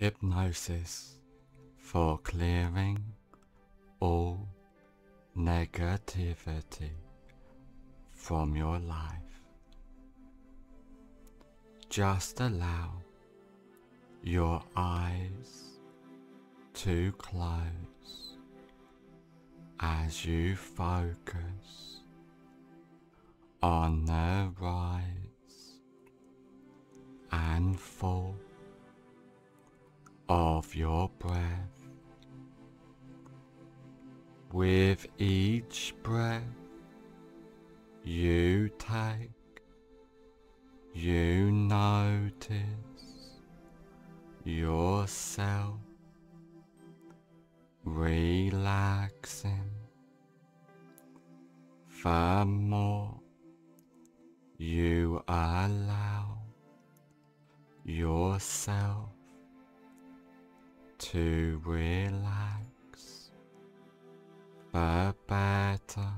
Hypnosis for clearing all negativity from your life. Just allow your eyes to close as you focus on the rise and fall of your breath. With each breath you take, you notice yourself relaxing. The more you allow yourself to relax, the better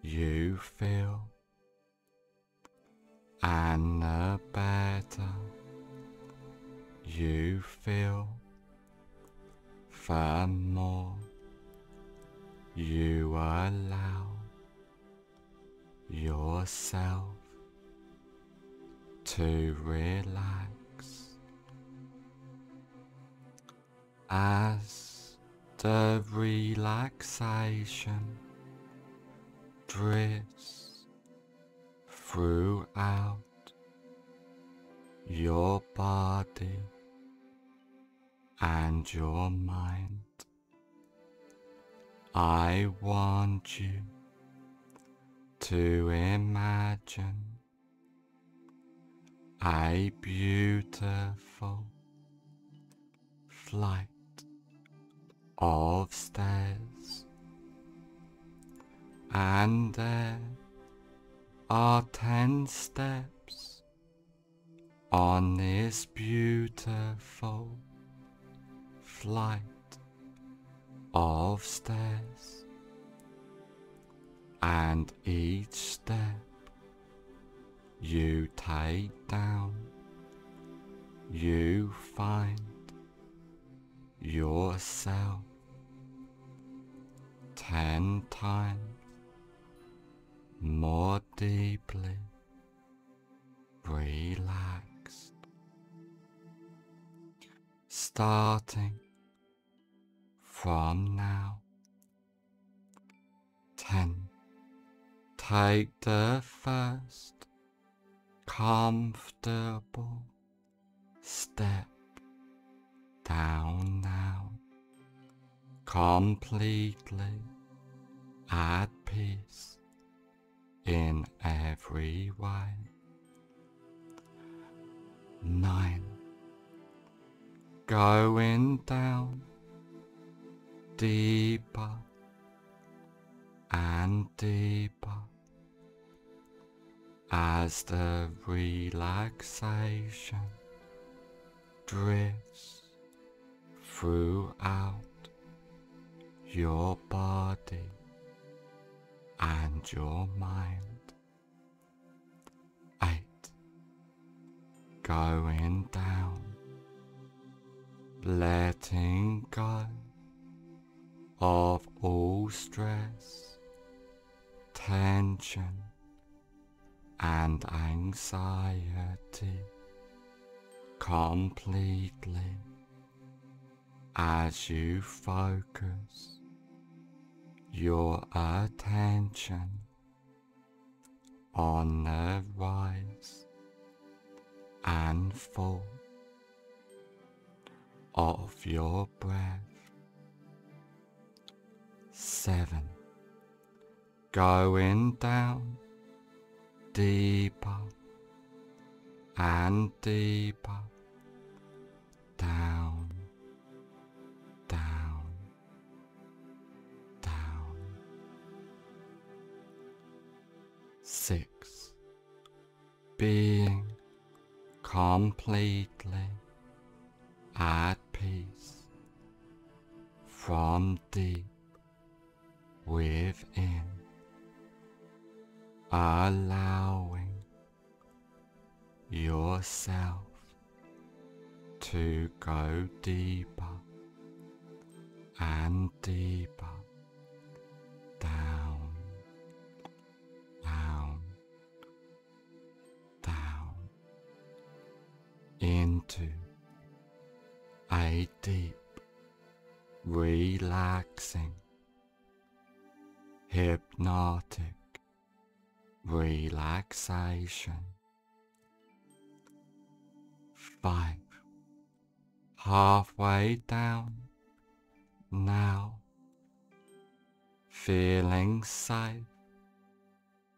you feel, and the better you feel, the more you allow yourself to relax. As the relaxation drifts throughout your body and your mind, I want you to imagine a beautiful flight of stairs, and there are 10 steps on this beautiful flight of stairs, and each step you take down, you find yourself 10 times more deeply relaxed, starting from now. 10. Take the first comfortable step down now, completely at peace in every way. 9. Going down deeper and deeper as the relaxation drifts throughout your body and your mind. 8. Going down, letting go of all stress, tension and anxiety completely as you focus your attention on the rise and fall of your breath. 7. Going down deeper and deeper down, down, down. 6. Being completely at peace from deep within, allowing yourself to go deeper and deeper down, down, down into a deep, relaxing, hypnotic relaxation. 5. Halfway down now, feeling safe,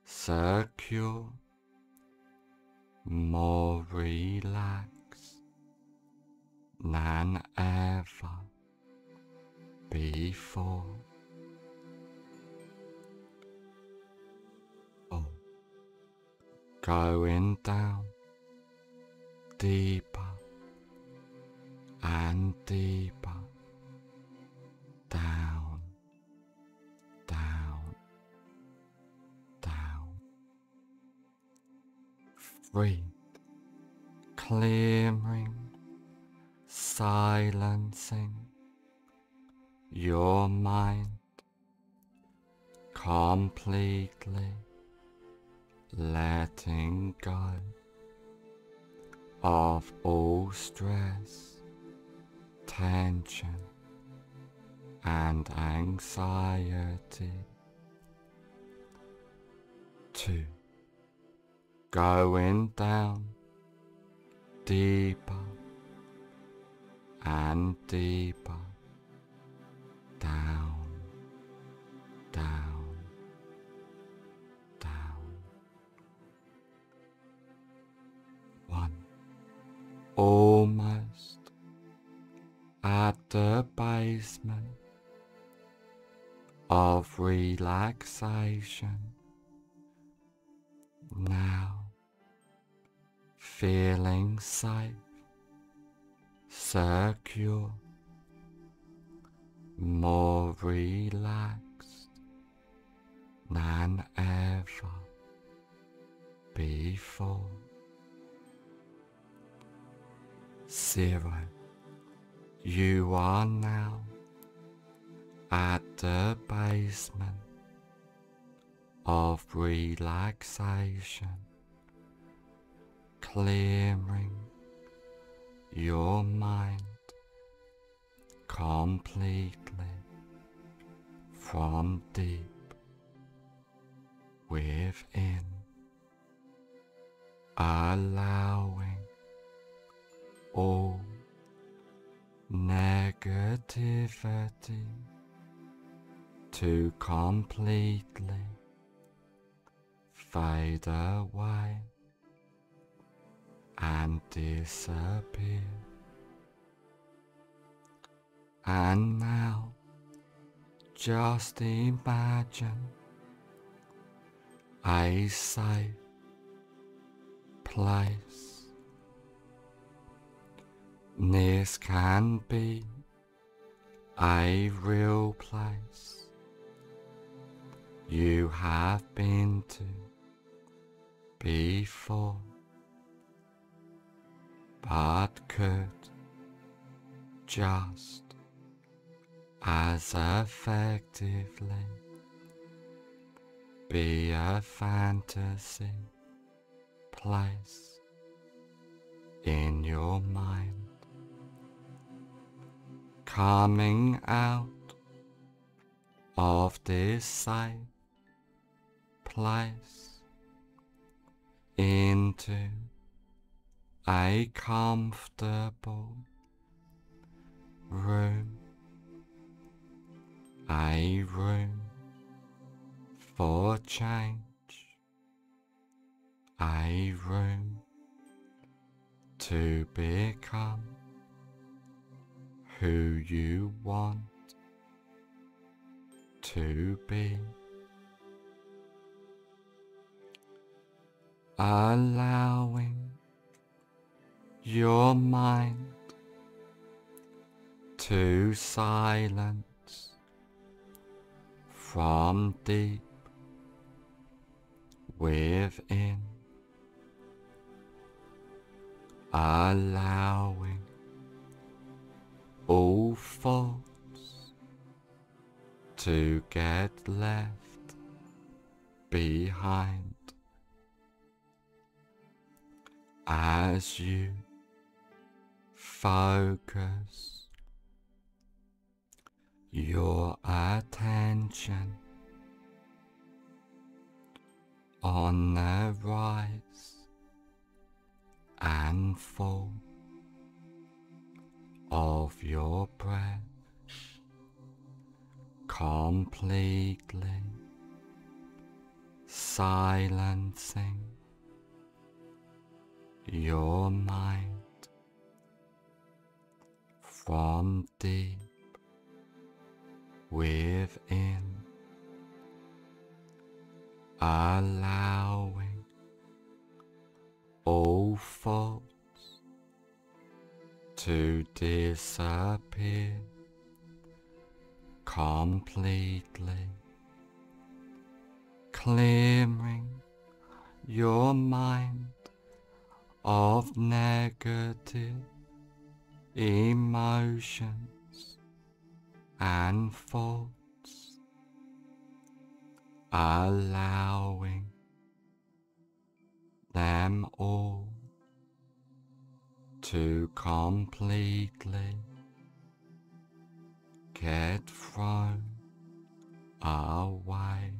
secure, more relaxed than ever before. 4. Going down deeper and deeper, down, down, down. 3. Clearing, silencing your mind completely, letting go of all stress, tension and anxiety. 2. Going down deeper and deeper, down, down, down. 1. Almost at the basement of relaxation now, feeling safe, secure, more relaxed than ever before. 0. You are now at the basement of relaxation, clearing your mind completely from deep within, allowing all negativity to completely fade away and disappear. And now just imagine a safe place. This can be a real place you have been to before, but could just as effectively be a fantasy place in your mind. Coming out of this safe place into a comfortable room, a room for change, a room to become who you want to be. Allowing your mind to silence from deep within, allowing all faults, to get left behind, as you focus your attention on the rise and fall of your breath, completely silencing your mind from deep within, allowing all thoughts to disappear completely, clearing your mind of negative emotions and thoughts, allowing them all to completely get thrown away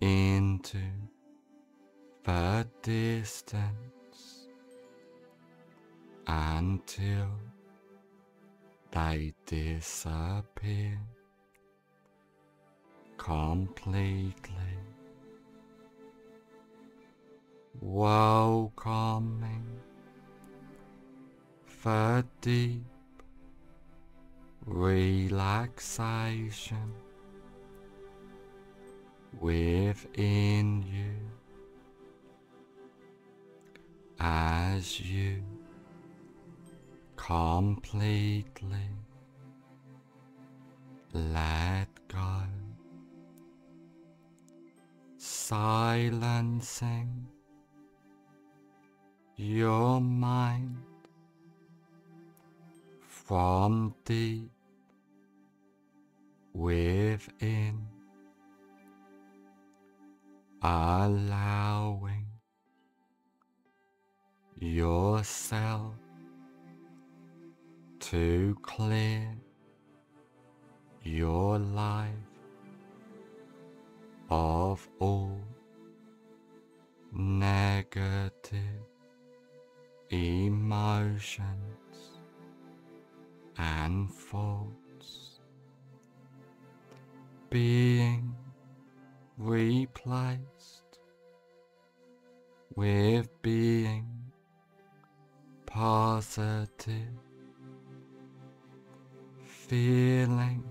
into the distance until they disappear completely, welcoming the deep relaxation within you as you completely let go, silencing your mind from deep within, allowing yourself to clear your life of all negative emotions and thoughts being replaced with being positive, feeling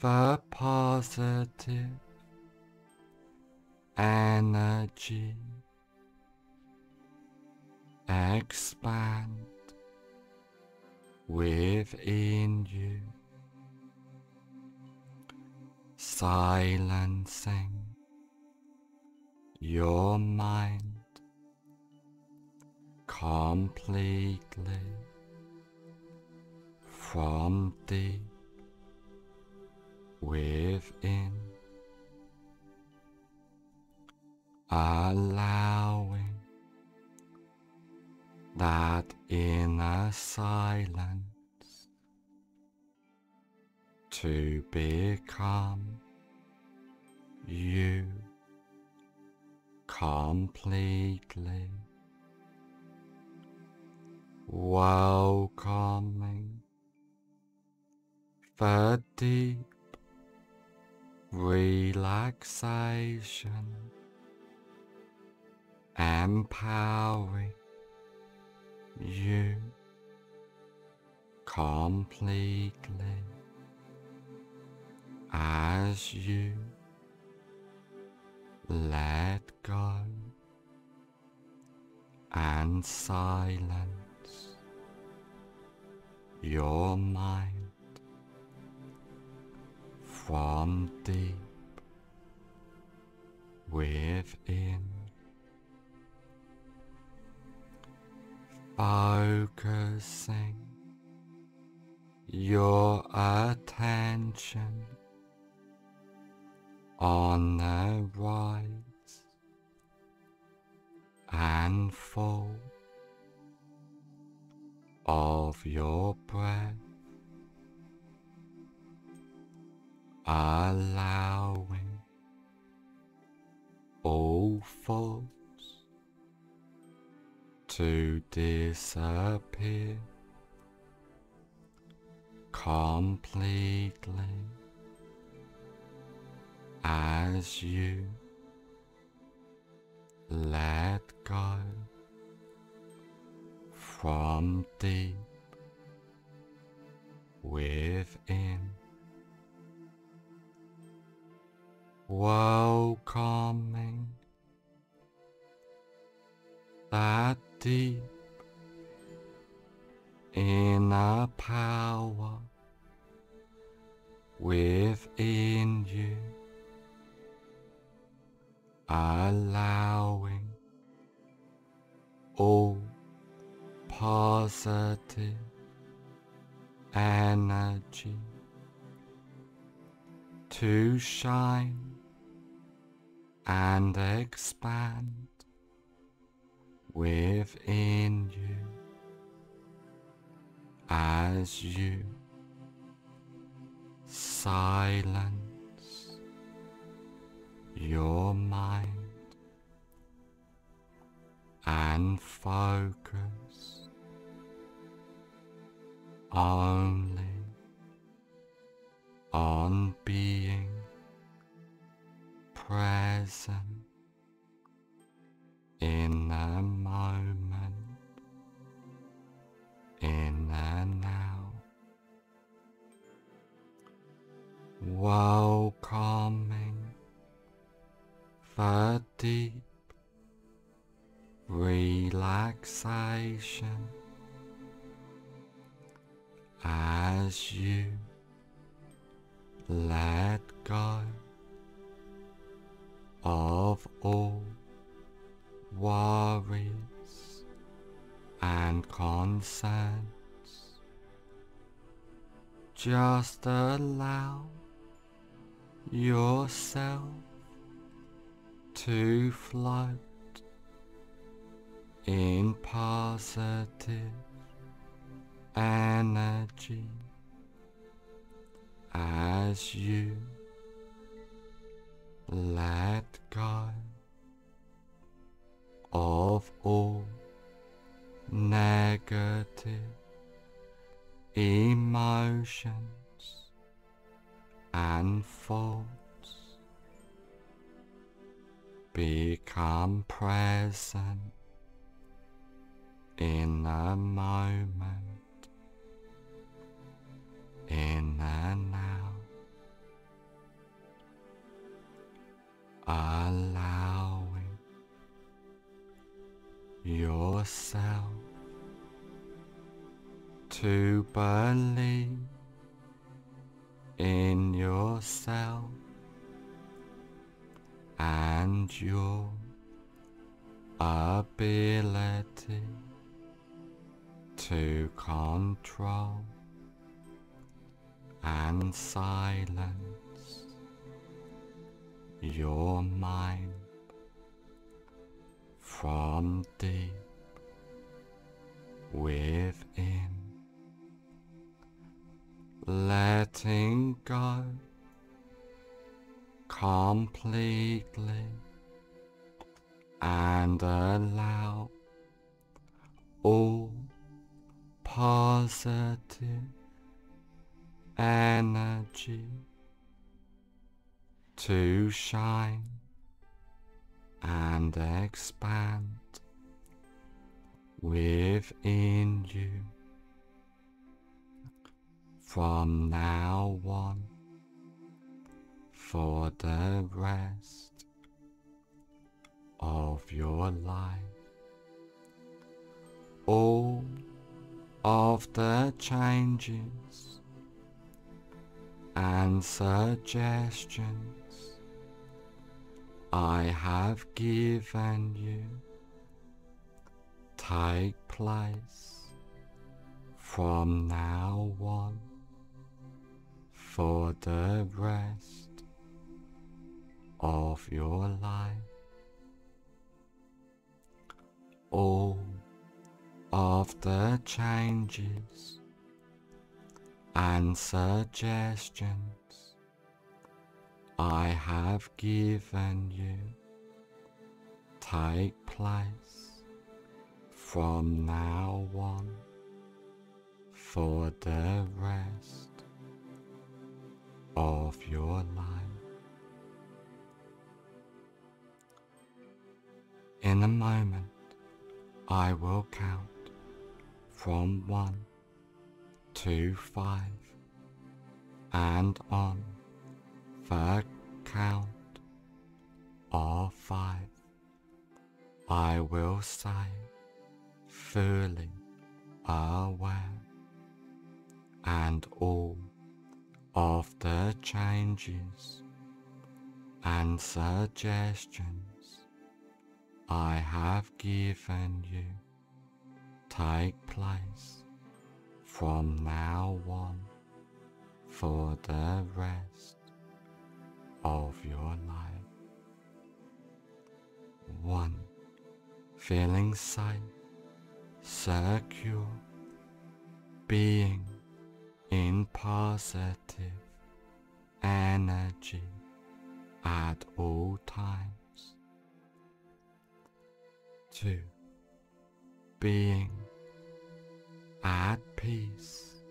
the positive energy expand within you, silencing your mind completely from deep within, allowing that inner silence to become you completely, welcoming the deep relaxation, empowering you completely as you let go and silence your mind from deep within, focusing your attention on the rise and fall of your breath, allowing all thoughts to disappear completely as you let go from deep within. Welcoming that deep inner power within you, allowing all positive energy to shine and expand within you as you silence your mind and focus only on being present in the moment, in the now. Welcoming the deep relaxation as you let go of all worries and concerns. Just allow yourself to float in positive energy as you let go of all negative emotions and thoughts. Become present in the moment, in the now, allowing yourself to believe in yourself and your ability to control and silence your mind from deep within. Letting go completely and allow all positive energy to shine and expand within you. From now on, for the rest of your life, all of the changes and suggestions I have given you take place from now on. for the rest of your life. All of the changes and suggestions I have given you take place from now on for the rest of your life. In a moment, I will count from 1 to 5 and on the count of 5 I will say, fully aware, and all of the changes and suggestions I have given you take place from now on for the rest of your life. 1. Feeling safe, secure, being in positive energy at all times. 2. Being at peace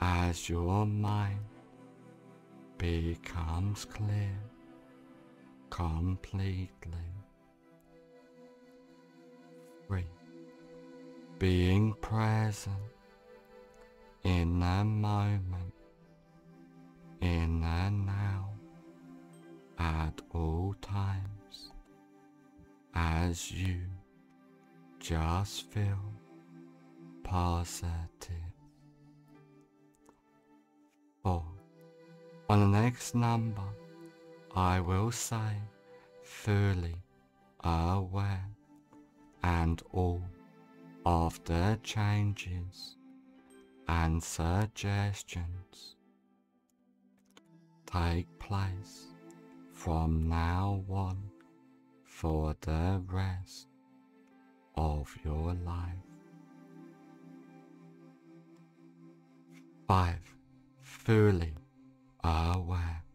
as your mind becomes clear completely. 3. Being present in the moment, in the now, at all times, as you just feel positive. 4. On the next number, I will say, fully aware, and all of the changes and suggestions take place from now on for the rest of your life. 5. Fully aware.